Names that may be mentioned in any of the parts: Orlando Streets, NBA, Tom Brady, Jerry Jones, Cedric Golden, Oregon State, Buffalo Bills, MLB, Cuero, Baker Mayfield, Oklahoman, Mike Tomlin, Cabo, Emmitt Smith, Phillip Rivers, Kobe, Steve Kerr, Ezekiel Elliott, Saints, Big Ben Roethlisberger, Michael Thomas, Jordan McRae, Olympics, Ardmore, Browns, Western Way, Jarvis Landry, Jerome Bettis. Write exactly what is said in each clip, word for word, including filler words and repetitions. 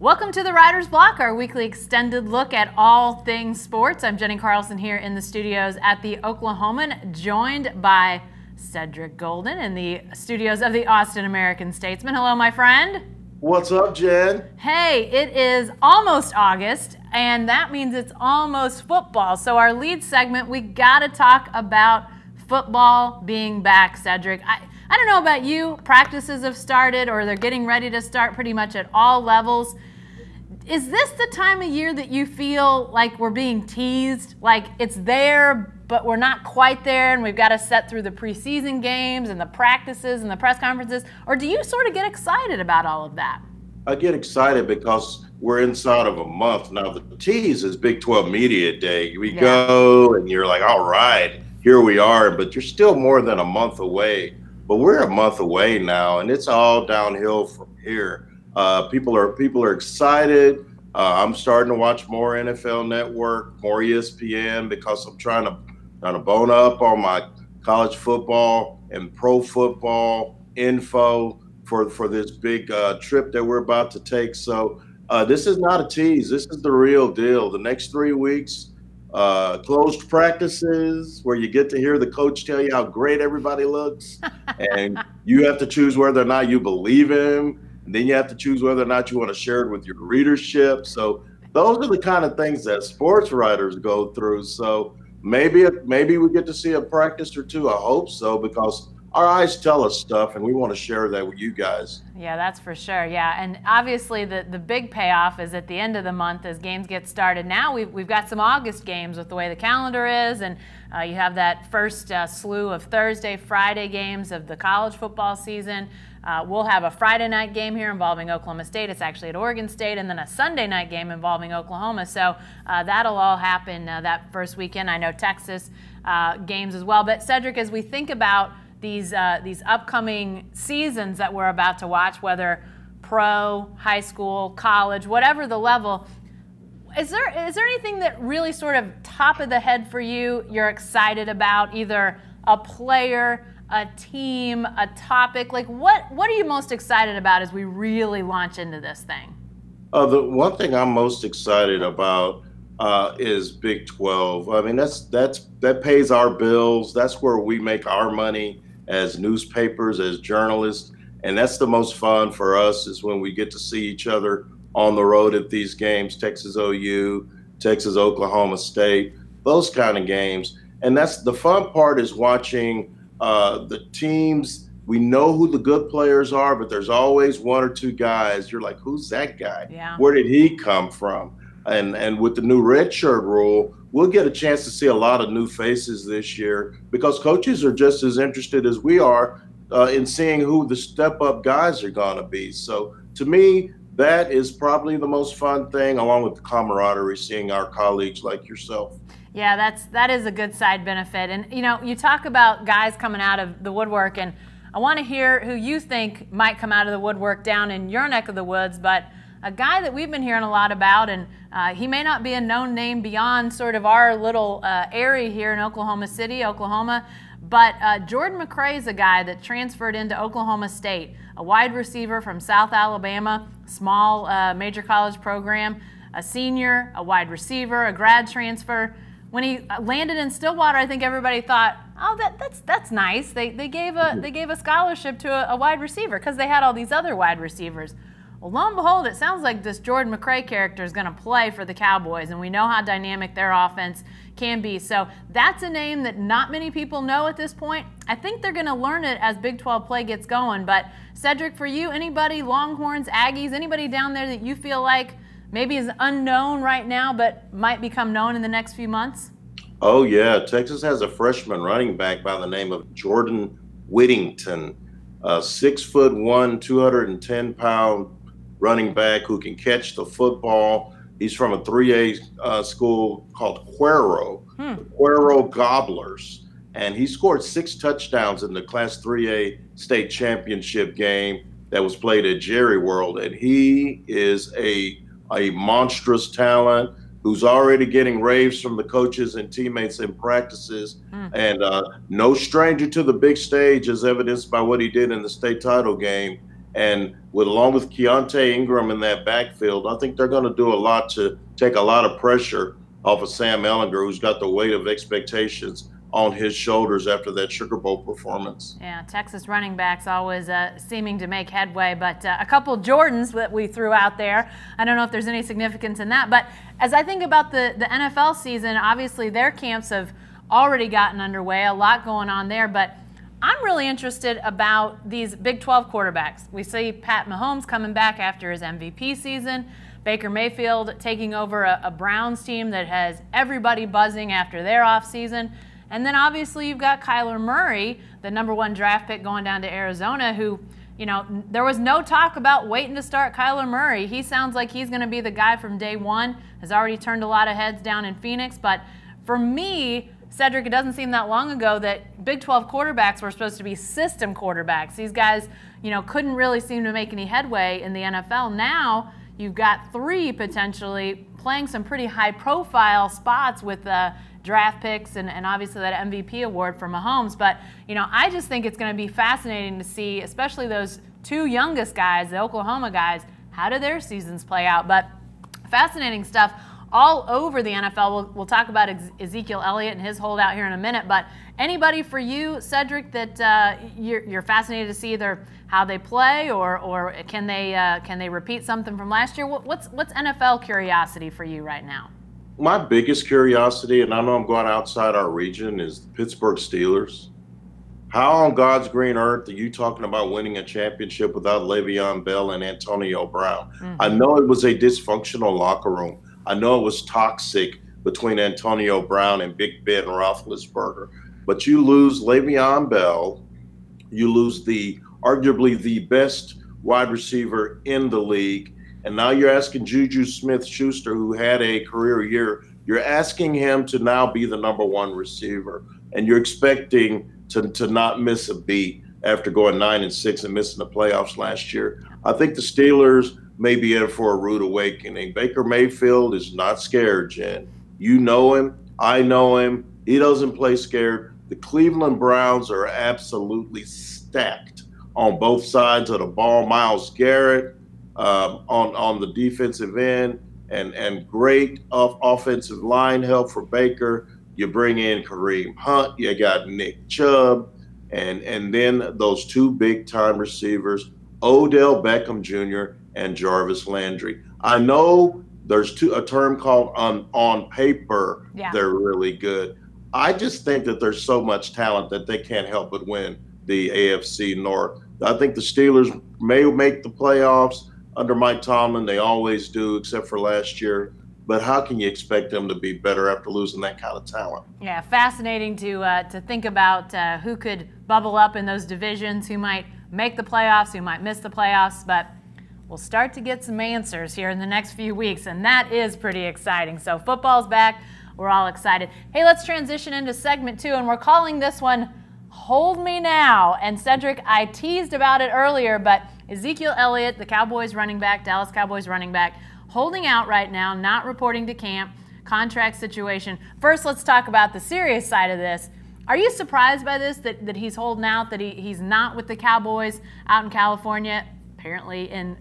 Welcome to the Rider's Block, our weekly extended look at all things sports. I'm Jenny Carlson here in the studios at the Oklahoman, joined by Cedric Golden in the studios of the Austin American-Statesman. Hello, my friend. What's up, Jen? Hey, it is almost August, and that means it's almost football. So our lead segment, we gotta talk about football being back, Cedric. I, I don't know about you, practices have started or they're getting ready to start pretty much at all levels. Is this the time of year that you feel like we're being teased? Like it's there, but we're not quite there and we've got to set through the preseason games and the practices and the press conferences? Or do you sort of get excited about all of that? I get excited because we're inside of a month. Now the tease is Big twelve Media Day. We yeah. go and you're like, all right, here we are, but you're still more than a month away. But we're a month away now, and it's all downhill from here. Uh, people are people are excited. Uh, I'm starting to watch more N F L Network, more E S P N, because I'm trying to trying to bone up on my college football and pro football info for for this big uh, trip that we're about to take. So uh, this is not a tease. This is the real deal. The next three weeks. Uh, closed practices where you get to hear the coach tell you how great everybody looks and you have to choose whether or not you believe him, and then you have to choose whether or not you want to share it with your readership. So those are the kind of things that sports writers go through. So maybe maybe we get to see a practice or two. I hope so, because our eyes tell us stuff, and we want to share that with you guys. Yeah, that's for sure. Yeah, and obviously the, the big payoff is at the end of the month as games get started. Now we've, we've got some August games with the way the calendar is, and uh, you have that first uh, slew of Thursday, Friday games of the college football season. Uh, we'll have a Friday night game here involving Oklahoma State. It's actually at Oregon State, and then a Sunday night game involving Oklahoma. So uh, that'll all happen uh, that first weekend. I know Texas uh, games as well. But Cedric, as we think about These, uh, these upcoming seasons that we're about to watch, whether pro, high school, college, whatever the level, is there, is there anything that really sort of top of the head for you you're excited about, either a player, a team, a topic? Like what, what are you most excited about as we really launch into this thing? Uh, the one thing I'm most excited about Uh, is Big twelve. I mean, that's that's that pays our bills. That's where we make our money as newspapers, as journalists, and that's the most fun for us, is when we get to see each other on the road at these games, Texas O U, Texas Oklahoma State, those kind of games. And that's the fun part, is watching uh, the teams. We know who the good players are, but there's always one or two guys. You're like, who's that guy? Yeah. Where did he come from? And, and with the new redshirt rule, we'll get a chance to see a lot of new faces this year, because coaches are just as interested as we are uh, in seeing who the step-up guys are going to be. So to me, that is probably the most fun thing, along with the camaraderie, seeing our colleagues like yourself. Yeah, that's, that is a good side benefit. And, you know, you talk about guys coming out of the woodwork, and I want to hear who you think might come out of the woodwork down in your neck of the woods, but a guy that we've been hearing a lot about, and uh, he may not be a known name beyond sort of our little uh, area here in Oklahoma City, Oklahoma, but uh, Jordan McRae is a guy that transferred into Oklahoma State, a wide receiver from South Alabama, small uh, major college program, a senior, a wide receiver, a grad transfer. When he landed in Stillwater, I think everybody thought, oh, that, that's that's nice. They, they, gave a, they gave a scholarship to a, a wide receiver, because they had all these other wide receivers. Well, lo and behold, it sounds like this Jordan McRae character is going to play for the Cowboys, and we know how dynamic their offense can be. So that's a name that not many people know at this point. I think they're going to learn it as Big twelve play gets going. But Cedric, for you, anybody, Longhorns, Aggies, anybody down there that you feel like maybe is unknown right now but might become known in the next few months? Oh, yeah. Texas has a freshman running back by the name of Jordan Whittington, a six foot one, two hundred ten pound running back who can catch the football. He's from a three A uh, school called Cuero, hmm. Cuero Gobblers, and he scored six touchdowns in the Class three A state championship game that was played at Jerry World. And he is a, a monstrous talent who's already getting raves from the coaches and teammates in practices, mm. and uh, no stranger to the big stage, as evidenced by what he did in the state title game And with along with Keontae Ingram in that backfield, I think they're going to do a lot to take a lot of pressure off of Sam Ehlinger, who's got the weight of expectations on his shoulders after that Sugar Bowl performance. Yeah, Texas running backs always uh, seeming to make headway, but uh, a couple Jordans that we threw out there. I don't know if there's any significance in that, but as I think about the, the N F L season, obviously their camps have already gotten underway, a lot going on there, but I'm really interested about these Big twelve quarterbacks. We see Pat Mahomes coming back after his M V P season, Baker Mayfield taking over a, a Browns team that has everybody buzzing after their offseason. And then obviously you've got Kyler Murray, the number one draft pick going down to Arizona, who, you know, there was no talk about waiting to start Kyler Murray. He sounds like he's going to be the guy from day one, has already turned a lot of heads down in Phoenix. But for me, Cedric, it doesn't seem that long ago that Big twelve quarterbacks were supposed to be system quarterbacks. These guys, you know, couldn't really seem to make any headway in the N F L. Now you've got three potentially playing some pretty high-profile spots with uh, draft picks and, and obviously that M V P award for Mahomes. But, you know, I just think it's going to be fascinating to see, especially those two youngest guys, the Oklahoma guys, how do their seasons play out? But fascinating stuff all over the N F L. We'll, we'll talk about Ezekiel Elliott and his holdout here in a minute, but anybody for you, Cedric, that uh, you're, you're fascinated to see either how they play or, or can they uh, can they repeat something from last year? What, what's, what's N F L curiosity for you right now? My biggest curiosity, and I know I'm going outside our region, is the Pittsburgh Steelers. How on God's green earth are you talking about winning a championship without Le'Veon Bell and Antonio Brown? Mm-hmm. I know it was a dysfunctional locker room. I know it was toxic between Antonio Brown and Big Ben Roethlisberger, but you lose Le'Veon Bell, you lose the arguably the best wide receiver in the league, and now you're asking Juju Smith-Schuster, who had a career year, you're asking him to now be the number one receiver, and you're expecting to, to not miss a beat after going nine and six and missing the playoffs last year. I think the Steelers may be in for a rude awakening. Baker Mayfield is not scared, Jen. You know him. I know him. He doesn't play scared. The Cleveland Browns are absolutely stacked on both sides of the ball. Myles Garrett um, on, on the defensive end and, and great off offensive line help for Baker. You bring in Kareem Hunt. You got Nick Chubb. And, and then those two big-time receivers, Odell Beckham Junior and Jarvis Landry. I know there's two, a term called on, on paper, yeah, they're really good. I just think that there's so much talent that they can't help but win the A F C North. I think the Steelers may make the playoffs under Mike Tomlin. They always do, except for last year. But how can you expect them to be better after losing that kind of talent? Yeah, fascinating to, uh, to think about uh, who could bubble up in those divisions, who might make the playoffs, who might miss the playoffs. But we'll start to get some answers here in the next few weeks, and that is pretty exciting. So football's back. We're all excited. Hey, let's transition into segment two, and we're calling this one Hold Me Now. And Cedric, I teased about it earlier, but Ezekiel Elliott, the Cowboys running back, Dallas Cowboys running back, holding out right now, not reporting to camp, contract situation. First, let's talk about the serious side of this. Are you surprised by this, that, that he's holding out, that he, he's not with the Cowboys out in California, apparently in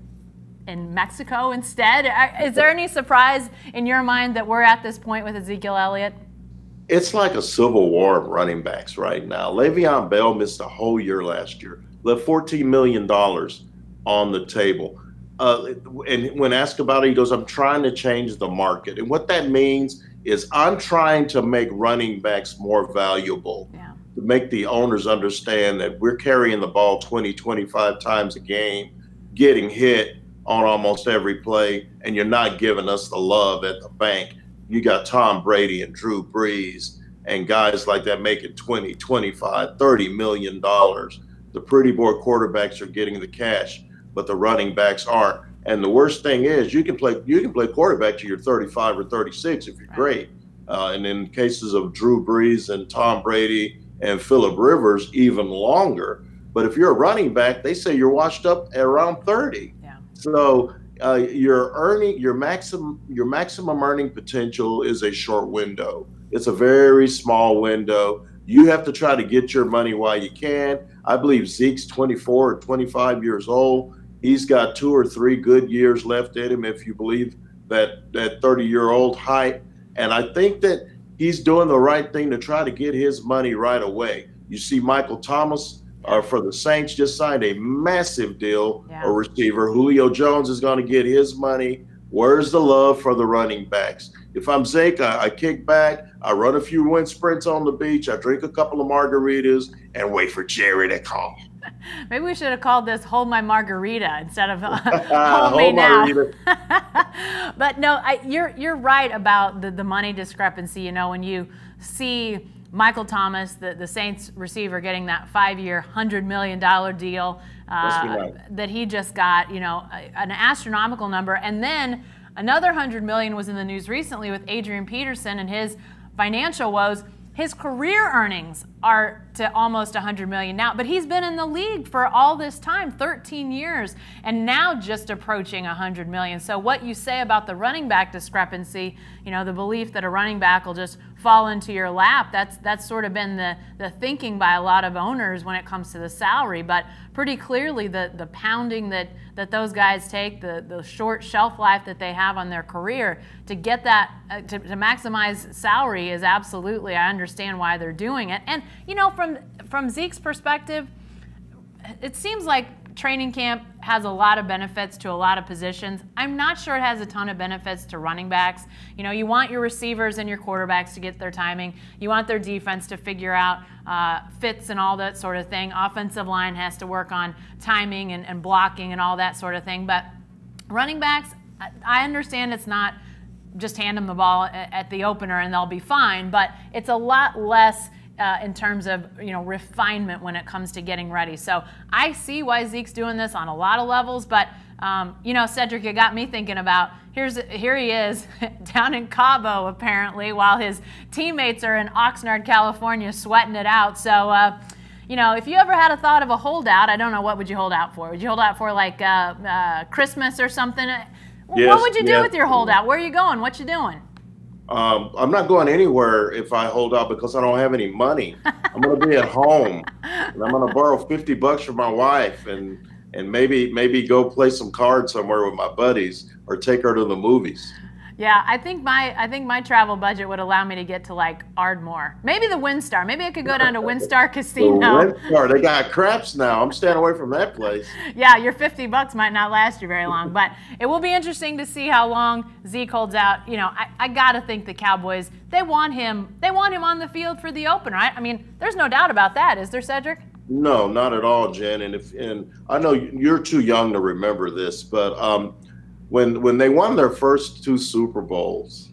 in Mexico instead? Is there any surprise in your mind that we're at this point with Ezekiel Elliott? It's like a civil war of running backs right now. Le'Veon Bell missed a whole year last year, left fourteen million dollars on the table. Uh, and when asked about it, he goes, I'm trying to change the market. And what that means is I'm trying to make running backs more valuable, yeah, to make the owners understand that we're carrying the ball twenty, twenty-five times a game, getting hit on almost every play, and you're not giving us the love at the bank. You got Tom Brady and Drew Brees and guys like that making twenty, twenty-five, thirty million dollars. The pretty boy quarterbacks are getting the cash, but the running backs aren't. And the worst thing is you can play you can play quarterback till you're thirty-five or thirty-six if you're great. Uh, and in cases of Drew Brees and Tom Brady and Phillip Rivers, even longer. But if you're a running back, they say you're washed up at around thirty. So uh, your earning, your maximum, your maximum earning potential is a short window. It's a very small window. You have to try to get your money while you can. I believe Zeke's twenty-four or twenty-five years old. he's got two or three good years left in him, if you believe that that thirty-year-old hype. And I think that he's doing the right thing to try to get his money right away. You see Michael Thomas uh, for the Saints just signed a massive deal, yeah. a receiver. Julio Jones is going to get his money. Where's the love for the running backs? If I'm Zeke, I, I kick back, I run a few wind sprints on the beach, I drink a couple of margaritas, and wait for Jerry to call. Maybe we should have called this "Hold My Margarita" instead of uh, "Hold Me Now." But no, I, you're you're right about the the money discrepancy. You know, when you see Michael Thomas, the, the Saints receiver, getting that five-year, one hundred million dollars deal uh, right. that he just got, you know, a, an astronomical number. And then another one hundred million dollars was in the news recently with Adrian Peterson and his financial woes. His career earnings are to almost one hundred million dollars now, but he's been in the league for all this time, thirteen years, and now just approaching one hundred million dollars. So what you say about the running back discrepancy, you know, the belief that a running back will just fall into your lap, that's that's sort of been the, the thinking by a lot of owners when it comes to the salary. But pretty clearly the, the pounding that, that those guys take, the, the short shelf life that they have on their career, to get that, uh, to, to maximize salary is absolutely, I understand why they're doing it. And you know, from from Zeke's perspective, it seems like training camp has a lot of benefits to a lot of positions. I'm not sure it has a ton of benefits to running backs. You know, you want your receivers and your quarterbacks to get their timing. You want their defense to figure out uh, fits and all that sort of thing. Offensive line has to work on timing and, and blocking and all that sort of thing. But running backs, I understand it's not just hand them the ball at the opener and they'll be fine, but it's a lot less Uh, in terms of, you know, refinement when it comes to getting ready. So I see why Zeke's doing this on a lot of levels, but um, you know, Cedric, you got me thinking about, here's here he is down in Cabo apparently, while his teammates are in Oxnard, California, sweating it out. So uh, you know, if you ever had a thought of a holdout, I don't know, what would you hold out for? Would you hold out for like uh, uh, Christmas or something? Yes, what would you do yeah. with your holdout? Where are you going? What you doing? Um, I'm not going anywhere if I hold out because I don't have any money. I'm going to be at home, and I'm going to borrow fifty bucks from my wife, and and maybe maybe go play some cards somewhere with my buddies, or take her to the movies. Yeah, I think my I think my travel budget would allow me to get to like Ardmore, maybe the Windstar. Maybe I could go down to Windstar Casino. The Windstar, they got craps now. I'm staying away from that place. Yeah, your fifty bucks might not last you very long, but it will be interesting to see how long Zeke holds out. You know, I, I gotta think the Cowboys, they want him. They want him on the field for the opener. I, I mean, there's no doubt about that, is there, Cedric? No, not at all, Jen. And if and I know you're too young to remember this, but um. When when they won their first two Super Bowls,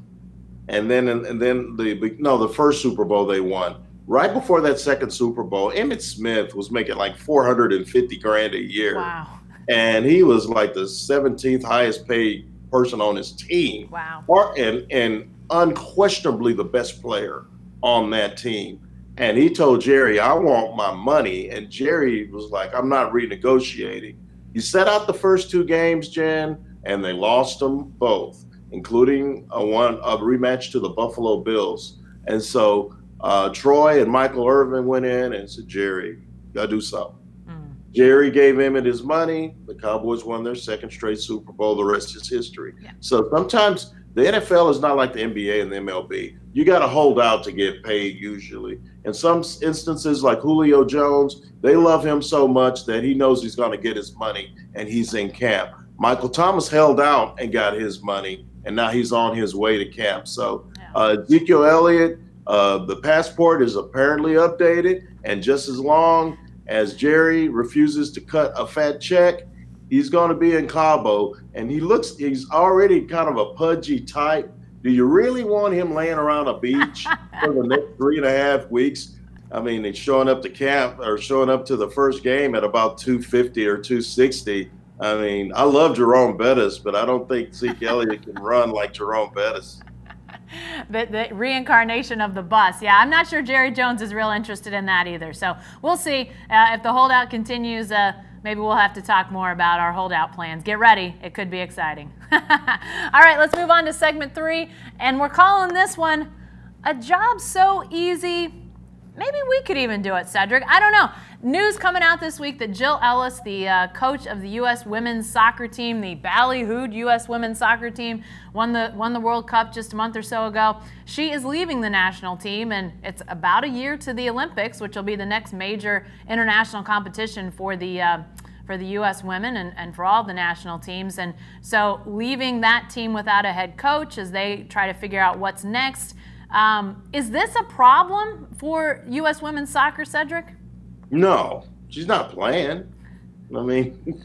and then and then the no the first Super Bowl they won, right before that second Super Bowl, Emmitt Smith was making like four hundred and fifty grand a year, wow. and he was like the seventeenth highest paid person on his team, wow, or, and and unquestionably the best player on that team. And he told Jerry, "I want my money," and Jerry was like, "I'm not renegotiating." He set out the first two games, Jen, and they lost them both, including a one a rematch to the Buffalo Bills. And so uh, Troy and Michael Irvin went in and said, "Jerry, you gotta do something." Mm. Jerry gave Emmitt his money. The Cowboys won their second straight Super Bowl. The rest is history. Yeah. So sometimes the N F L is not like the N B A and the M L B. You gotta hold out to get paid usually. In some instances, like Julio Jones, they love him so much that he knows he's gonna get his money and he's in camp. Michael Thomas held out and got his money, and now he's on his way to camp. So uh, Ezekiel Elliott, uh, the passport is apparently updated, and just as long as Jerry refuses to cut a fat check, he's going to be in Cabo. And he looks, he's already kind of a pudgy type. Do you really want him laying around a beach for the next three and a half weeks? I mean, he's showing up to camp or showing up to the first game at about two fifty or two sixty. I mean, I love Jerome Bettis, but I don't think Zeke Elliott can run like Jerome Bettis. The, the reincarnation of the bus. Yeah, I'm not sure Jerry Jones is real interested in that either. So we'll see. Uh, if the holdout continues, uh, maybe we'll have to talk more about our holdout plans. Get ready. It could be exciting. All right, let's move on to segment three. And we're calling this one, "A Job So Easy, Maybe We Could Even Do It," Cedric. I don't know. News coming out this week that Jill Ellis, the uh, coach of the U S Women's Soccer team, the ballyhooed U S Women's Soccer team, won the, won the World Cup just a month or so ago. She is leaving the national team, and it's about a year to the Olympics, which will be the next major international competition for the uh, for the U S women and, and for all the national teams. And so leaving that team without a head coach as they try to figure out what's next. Um, is this a problem for U S women's soccer, Cedric? No, she's not playing. I mean,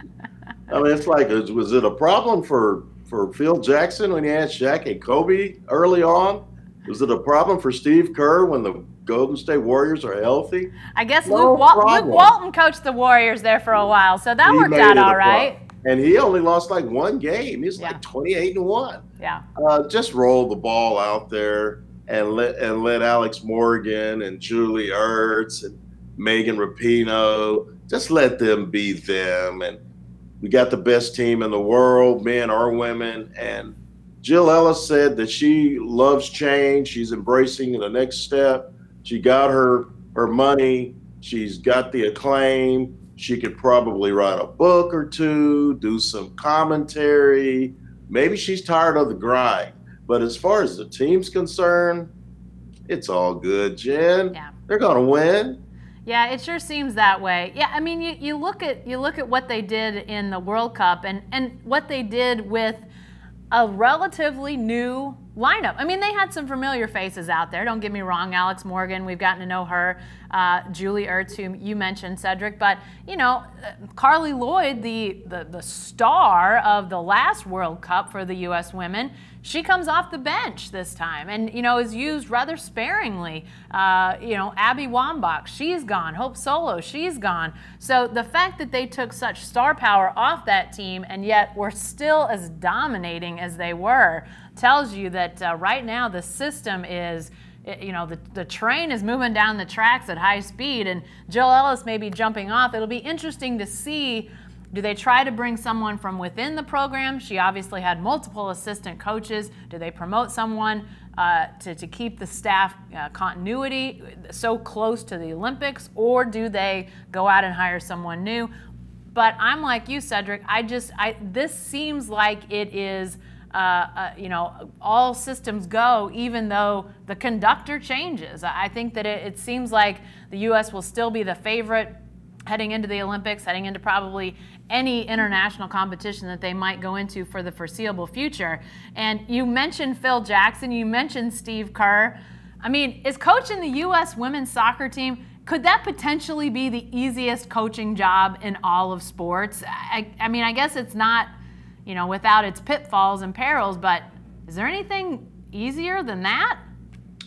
I mean, it's like, was it a problem for, for Phil Jackson when he had Shaq and Kobe early on? Was it a problem for Steve Kerr when the Golden State Warriors are healthy? I guess no Luke, Wal Luke Walton coached the Warriors there for a while, so that he worked out all right. And he only lost like one game. He's yeah. like twenty-eight and one. Yeah. Uh, just roll the ball out there and let and let Alex Morgan and Julie Ertz and Megan Rapinoe, just let them be them. And we got the best team in the world, men or women. And Jill Ellis said that she loves change. She's embracing the next step. She got her, her money. She's got the acclaim. She could probably write a book or two, do some commentary. Maybe she's tired of the grind. But as far as the team's concerned, it's all good, Jen. Yeah. They're going to win. Yeah, it sure seems that way. Yeah, I mean, you, you look at you look at what they did in the World Cup and, and what they did with a relatively new lineup. I mean, they had some familiar faces out there. Don't get me wrong, Alex Morgan, we've gotten to know her. Uh, Julie Ertz, whom you mentioned, Cedric. But, you know, Carly Lloyd, the, the, the star of the last World Cup for the U S women, she comes off the bench this time and, you know, is used rather sparingly. Uh, you know, Abby Wambach, she's gone. Hope Solo, she's gone. So the fact that they took such star power off that team and yet were still as dominating as they were tells you that uh, right now the system is, you know, the, the train is moving down the tracks at high speed, and Jill Ellis may be jumping off. It'll be interesting to see. Do they try to bring someone from within the program? She obviously had multiple assistant coaches. Do they promote someone uh, to, to keep the staff uh, continuity so close to the Olympics, or do they go out and hire someone new? But I'm like you, Cedric. I just, I, this seems like it is, uh, uh, you know, all systems go, even though the conductor changes. I think that it, it seems like the U S will still be the favorite heading into the Olympics, heading into probably any international competition that they might go into for the foreseeable future. And you mentioned Phil Jackson, you mentioned Steve Kerr. I mean, is coaching the U S women's soccer team, could that potentially be the easiest coaching job in all of sports? I, I mean, I guess it's not, you know, without its pitfalls and perils, but is there anything easier than that?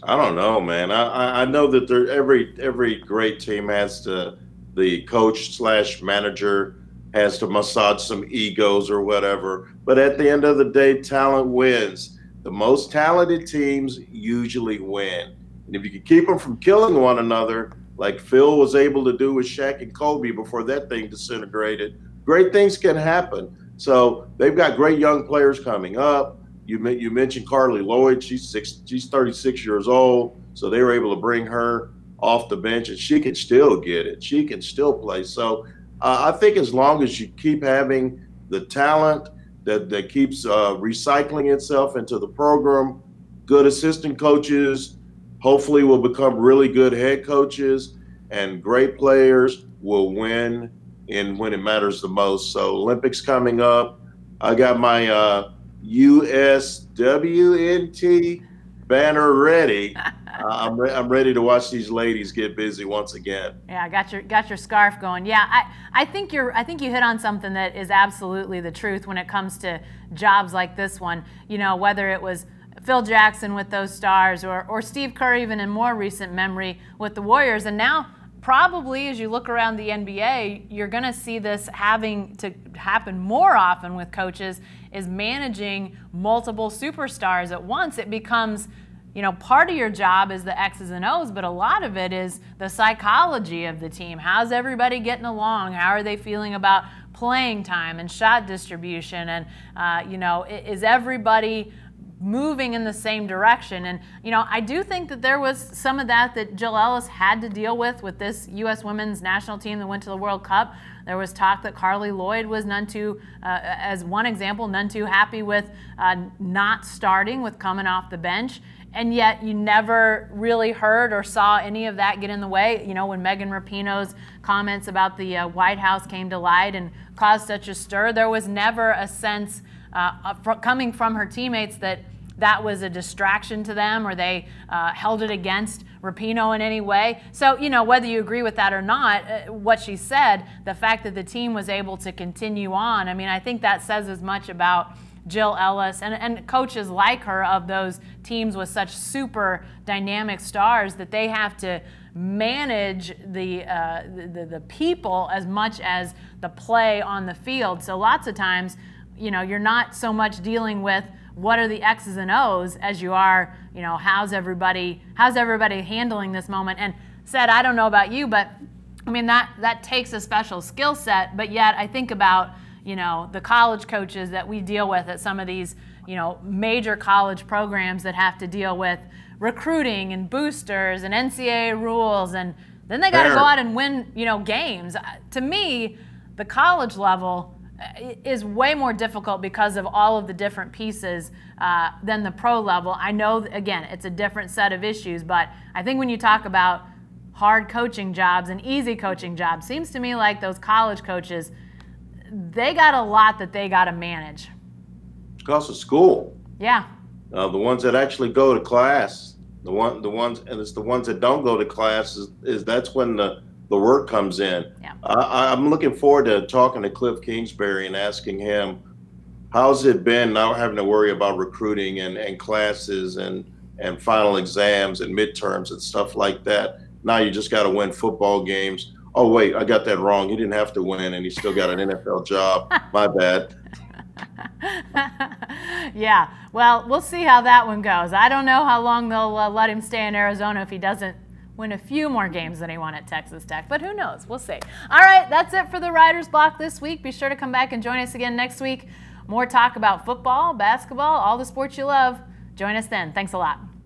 I don't know, man. I, I know that there, every, every great team has to, the coach slash manager has to massage some egos or whatever. But at the end of the day, talent wins. The most talented teams usually win. And if you can keep them from killing one another, like Phil was able to do with Shaq and Kobe before that thing disintegrated, great things can happen. So they've got great young players coming up. You, you mentioned Carly Lloyd. She's, six, she's thirty-six years old, so they were able to bring her off the bench, and she can still get it. She can still play. So uh, I think as long as you keep having the talent that, that keeps uh, recycling itself into the program, good assistant coaches hopefully will become really good head coaches, and great players will win in when it matters the most. So Olympics coming up. I got my uh, U S W N T banner ready. Uh, I'm, re I'm ready to watch these ladies get busy once again. Yeah, I got your got your scarf going. Yeah, I I think you're I think you hit on something that is absolutely the truth when it comes to jobs like this one. You know, whether it was Phil Jackson with those stars, or or Steve Kerr even in more recent memory with the Warriors, and now probably as you look around the N B A, you're going to see this having to happen more often with coaches is managing multiple superstars at once. It becomes, you know, part of your job is the X's and O's, but a lot of it is the psychology of the team. How's everybody getting along? How are they feeling about playing time and shot distribution? And, uh, you know, is everybody moving in the same direction. And, you know, I do think that there was some of that that Jill Ellis had to deal with with this U S women's national team that went to the World Cup. There was talk that Carly Lloyd was none too, uh, as one example, none too happy with uh, not starting, with coming off the bench. And yet you never really heard or saw any of that get in the way. You know, when Megan Rapinoe's comments about the uh, White House came to light and caused such a stir, there was never a sense uh, coming from her teammates that that was a distraction to them or they uh, held it against Rapinoe in any way. So, you know, whether you agree with that or not, uh, what she said, the fact that the team was able to continue on, I mean, I think that says as much about Jill Ellis and, and coaches like her of those teams with such super dynamic stars, that they have to manage the, uh, the, the people as much as the play on the field. So lots of times, you know, you're not so much dealing with what are the X's and O's as you are, you know, how's everybody, how's everybody handling this moment? And said, I don't know about you, but I mean, that, that takes a special skill set, but yet I think about, you know, the college coaches that we deal with at some of these, you know, major college programs that have to deal with recruiting and boosters and N C double A rules, and then they got to go out and win, you know, games. To me, the college level is way more difficult because of all of the different pieces uh, than the pro level. I know, again, it's a different set of issues, but I think when you talk about hard coaching jobs and easy coaching jobs, seems to me like those college coaches, they got a lot that they got to manage. Because of school. Yeah. Uh, the ones that actually go to class, the one, the ones, and it's the ones that don't go to class is, is that's when the, the work comes in. Yeah. I, I'm looking forward to talking to Cliff Kingsbury and asking him, how's it been not having to worry about recruiting and, and classes and, and final exams and midterms and stuff like that? Now you just got to win football games. Oh, wait, I got that wrong. He didn't have to win, and he still got an N F L job. My bad. Yeah, well, we'll see how that one goes. I don't know how long they'll uh, let him stay in Arizona if he doesn't win a few more games than he won at Texas Tech, but who knows? We'll see. All right, that's it for the Writer's Block this week. Be sure to come back and join us again next week. More talk about football, basketball, all the sports you love. Join us then. Thanks a lot.